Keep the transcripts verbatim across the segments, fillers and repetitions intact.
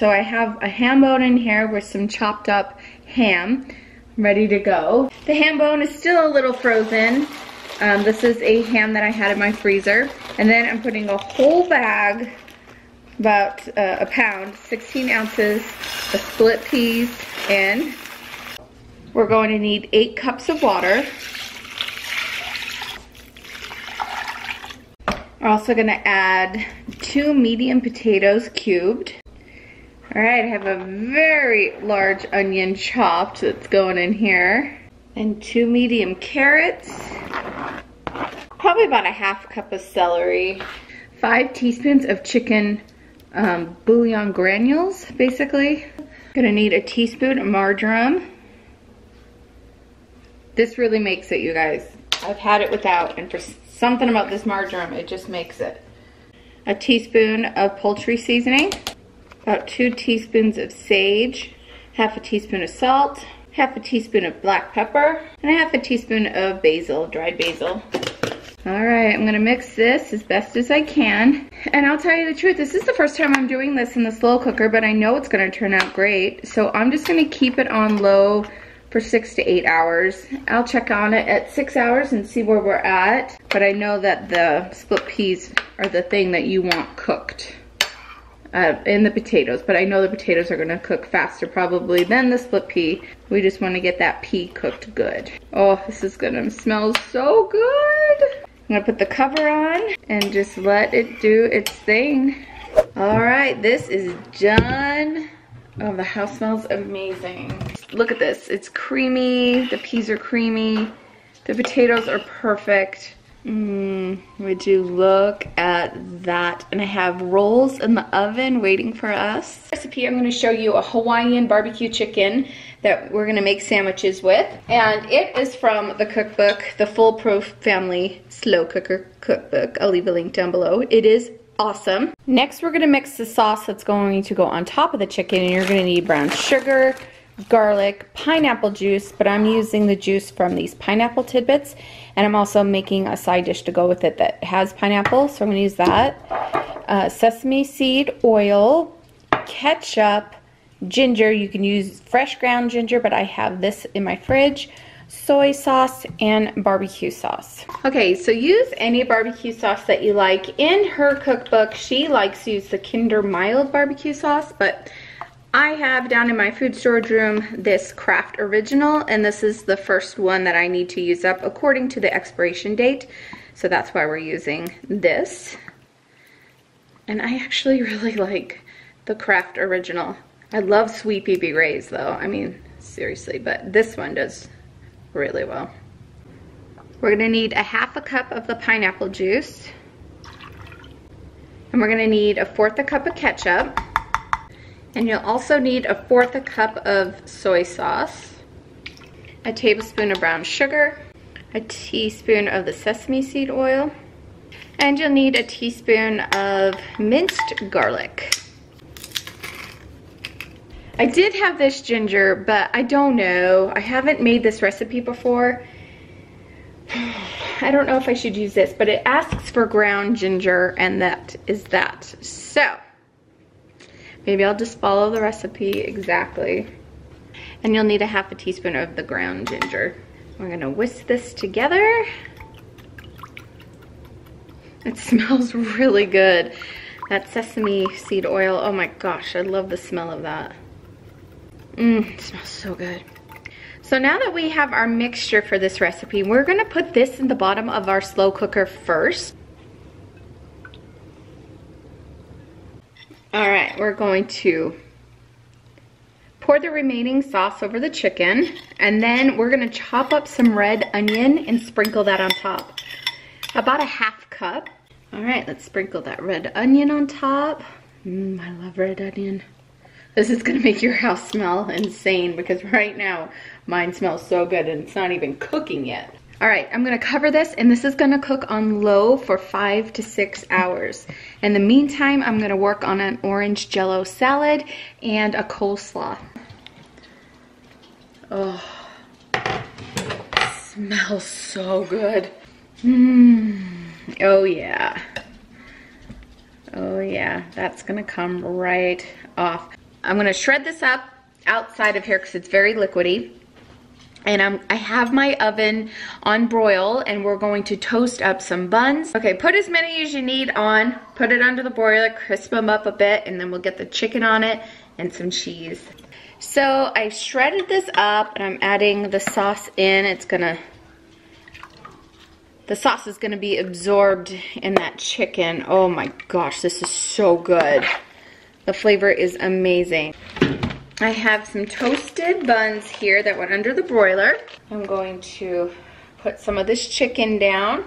So I have a ham bone in here with some chopped up ham ready to go. The ham bone is still a little frozen. Um, this is a ham that I had in my freezer. And then I'm putting a whole bag, about uh, a pound, sixteen ounces, of split peas in. We're going to need eight cups of water. We're also going to add two medium potatoes cubed. All right, I have a very large onion chopped that's going in here. And two medium carrots. Probably about a half cup of celery. Five teaspoons of chicken um, bouillon granules, basically. Gonna need a teaspoon of marjoram. This really makes it, you guys. I've had it without, and for something about this marjoram, it just makes it. A teaspoon of poultry seasoning. About two teaspoons of sage, half a teaspoon of salt, half a teaspoon of black pepper, and a half a teaspoon of basil, dried basil. All right, I'm gonna mix this as best as I can. And I'll tell you the truth, this is the first time I'm doing this in the slow cooker, but I know it's gonna turn out great. So I'm just gonna keep it on low for six to eight hours. I'll check on it at six hours and see where we're at. But I know that the split peas are the thing that you want cooked. Uh, in the potatoes, but I know the potatoes are going to cook faster probably than the split pea. We just want to get that pea cooked good. Oh, this is going to smell so good. I'm going to put the cover on and just let it do its thing. All right, this is done. Oh, the house smells amazing. Look at this. It's creamy. The peas are creamy. The potatoes are perfect. Mmm, would you look at that? And I have rolls in the oven waiting for us. Recipe, I'm going to show you a Hawaiian barbecue chicken that we're going to make sandwiches with. And it is from the cookbook, the Foolproof Family Slow Cooker Cookbook. I'll leave a link down below. It is awesome. Next, we're going to mix the sauce that's going to go on top of the chicken. And you're going to need brown sugar, garlic, pineapple juice, but I'm using the juice from these pineapple tidbits, and I'm also making a side dish to go with it that has pineapple, so I'm going to use that. Uh, sesame seed oil, ketchup, ginger. You can use fresh ground ginger, but I have this in my fridge. Soy sauce and barbecue sauce. Okay, so use any barbecue sauce that you like. In her cookbook, she likes to use the Kinder Mild barbecue sauce, but I have down in my food storage room this Kraft Original, and this is the first one that I need to use up according to the expiration date. So that's why we're using this. And I actually really like the Kraft Original. I love Sweet B B Ray's though. I mean, seriously, but this one does really well. We're gonna need a half a cup of the pineapple juice. And we're gonna need a fourth a cup of ketchup. And you'll also need a fourth a cup of soy sauce, a tablespoon of brown sugar, a teaspoon of the sesame seed oil, and you'll need a teaspoon of minced garlic. I did have this ginger, but I don't know. I haven't made this recipe before. I don't know if I should use this, but it asks for ground ginger, and that is that. So maybe I'll just follow the recipe exactly. And you'll need a half a teaspoon of the ground ginger. We're gonna whisk this together. It smells really good. That sesame seed oil, oh my gosh, I love the smell of that. Mmm, it smells so good. So now that we have our mixture for this recipe, we're gonna put this in the bottom of our slow cooker first. All right, we're going to pour the remaining sauce over the chicken, and then we're gonna chop up some red onion and sprinkle that on top. About a half cup. All right, let's sprinkle that red onion on top. Mmm, I love red onion. This is gonna make your house smell insane because right now mine smells so good and it's not even cooking yet. All right, I'm gonna cover this, and this is gonna cook on low for five to six hours. In the meantime, I'm gonna work on an orange jello salad and a coleslaw. Oh, it smells so good. Mmm, oh yeah. Oh yeah, that's gonna come right off. I'm gonna shred this up outside of here because it's very liquidy. And I'm, I have my oven on broil, and we're going to toast up some buns. Okay, put as many as you need on, put it under the broiler, crisp them up a bit, and then we'll get the chicken on it and some cheese. So I shredded this up, and I'm adding the sauce in. It's gonna, the sauce is gonna be absorbed in that chicken. Oh my gosh, this is so good. The flavor is amazing. I have some toasted buns here that went under the broiler. I'm going to put some of this chicken down.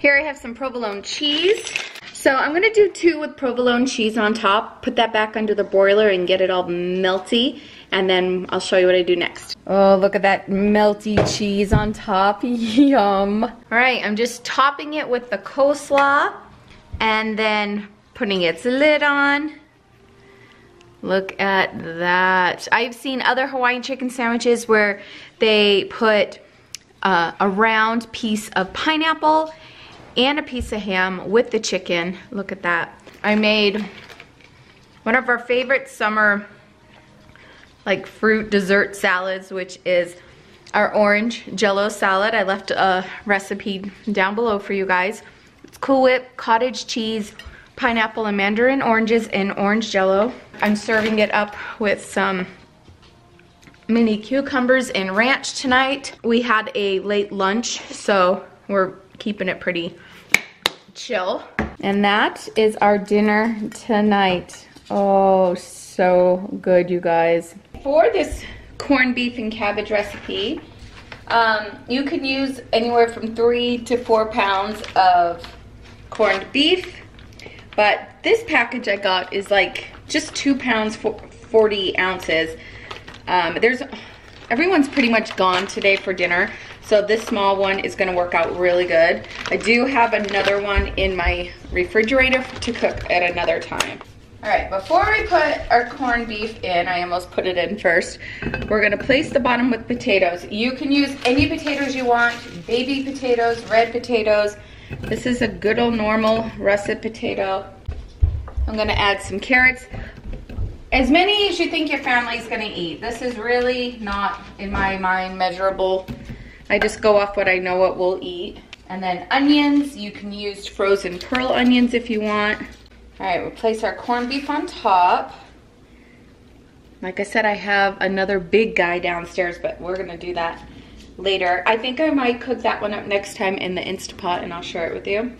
Here I have some provolone cheese. So I'm gonna do two with provolone cheese on top, put that back under the broiler and get it all melty, and then I'll show you what I do next. Oh, look at that melty cheese on top, yum. All right, I'm just topping it with the coleslaw and then putting its lid on. Look at that. I've seen other Hawaiian chicken sandwiches where they put uh, a round piece of pineapple and a piece of ham with the chicken. Look at that. I made one of our favorite summer like fruit dessert salads, which is our orange jello salad. I left a recipe down below for you guys. It's Cool Whip, cottage cheese, pineapple and mandarin oranges, and orange jello. I'm serving it up with some mini cucumbers and ranch tonight. We had a late lunch, so we're keeping it pretty chill. And that is our dinner tonight. Oh, so good, you guys. For this corned beef and cabbage recipe, um, you can use anywhere from three to four pounds of corned beef. But this package I got is like just two pounds, forty ounces. Um, there's, everyone's pretty much gone today for dinner, so this small one is gonna work out really good. I do have another one in my refrigerator to cook at another time. All right, before we put our corned beef in, I almost put it in first, we're gonna place the bottom with potatoes. You can use any potatoes you want, baby potatoes, red potatoes. This is a good old normal russet potato. I'm gonna add some carrots. As many as you think your family's gonna eat. This is really not, in my mind, measurable. I just go off what I know what we'll eat. And then onions, you can use frozen pearl onions if you want. All right, we'll place our corned beef on top. Like I said, I have another big guy downstairs, but we're gonna do that later. I think I might cook that one up next time in the Instapot, and I'll share it with you.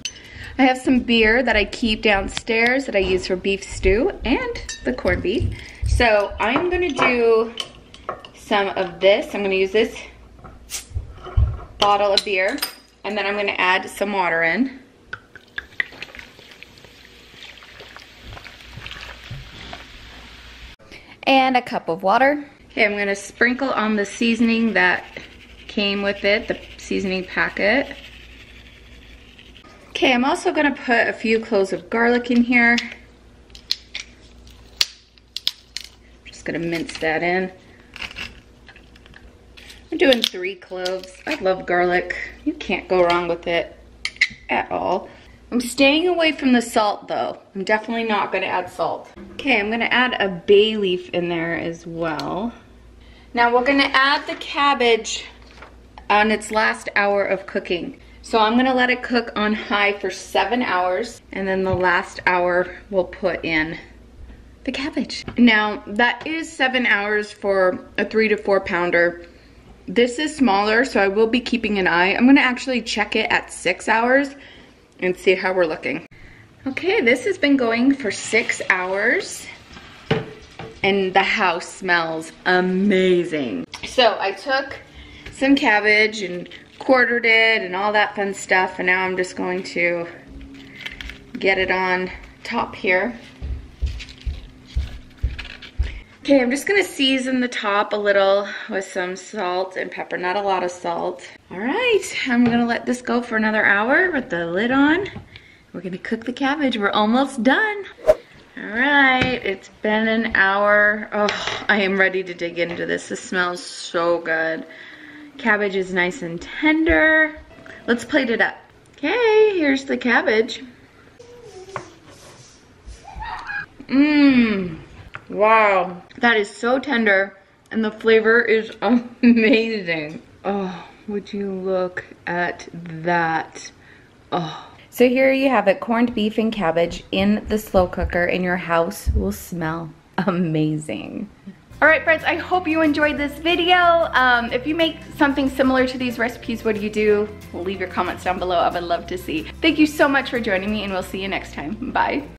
I have some beer that I keep downstairs that I use for beef stew and the corned beef. So I'm gonna do some of this. I'm gonna use this bottle of beer, and then I'm gonna add some water in. And a cup of water. Okay, I'm gonna sprinkle on the seasoning that came with it, the seasoning packet. Okay, I'm also gonna put a few cloves of garlic in here. Just gonna mince that in. I'm doing three cloves. I love garlic. You can't go wrong with it at all. I'm staying away from the salt though. I'm definitely not gonna add salt. Okay, I'm gonna add a bay leaf in there as well. Now we're gonna add the cabbage on its last hour of cooking. So I'm gonna let it cook on high for seven hours, and then the last hour we'll put in the cabbage. Now that is seven hours for a three to four pounder. This is smaller, so I will be keeping an eye. I'm gonna actually check it at six hours and see how we're looking. Okay, this has been going for six hours. And the house smells amazing. So I took some cabbage and quartered it and all that fun stuff, and now I'm just going to get it on top here. Okay, I'm just gonna season the top a little with some salt and pepper, not a lot of salt. All right, I'm gonna let this go for another hour with the lid on. We're gonna cook the cabbage, we're almost done. All right, it's been an hour. Oh, I am ready to dig into this. This smells so good. Cabbage is nice and tender. Let's plate it up. Okay, here's the cabbage. Mmm, Wow, that is so tender and the flavor is amazing. Oh, would you look at that? Oh. So here you have it, corned beef and cabbage in the slow cooker, and your house will smell amazing. All right, friends, I hope you enjoyed this video. Um, if you make something similar to these recipes, what do you do? Leave your comments down below. I would love to see. Thank you so much for joining me, and we'll see you next time. Bye.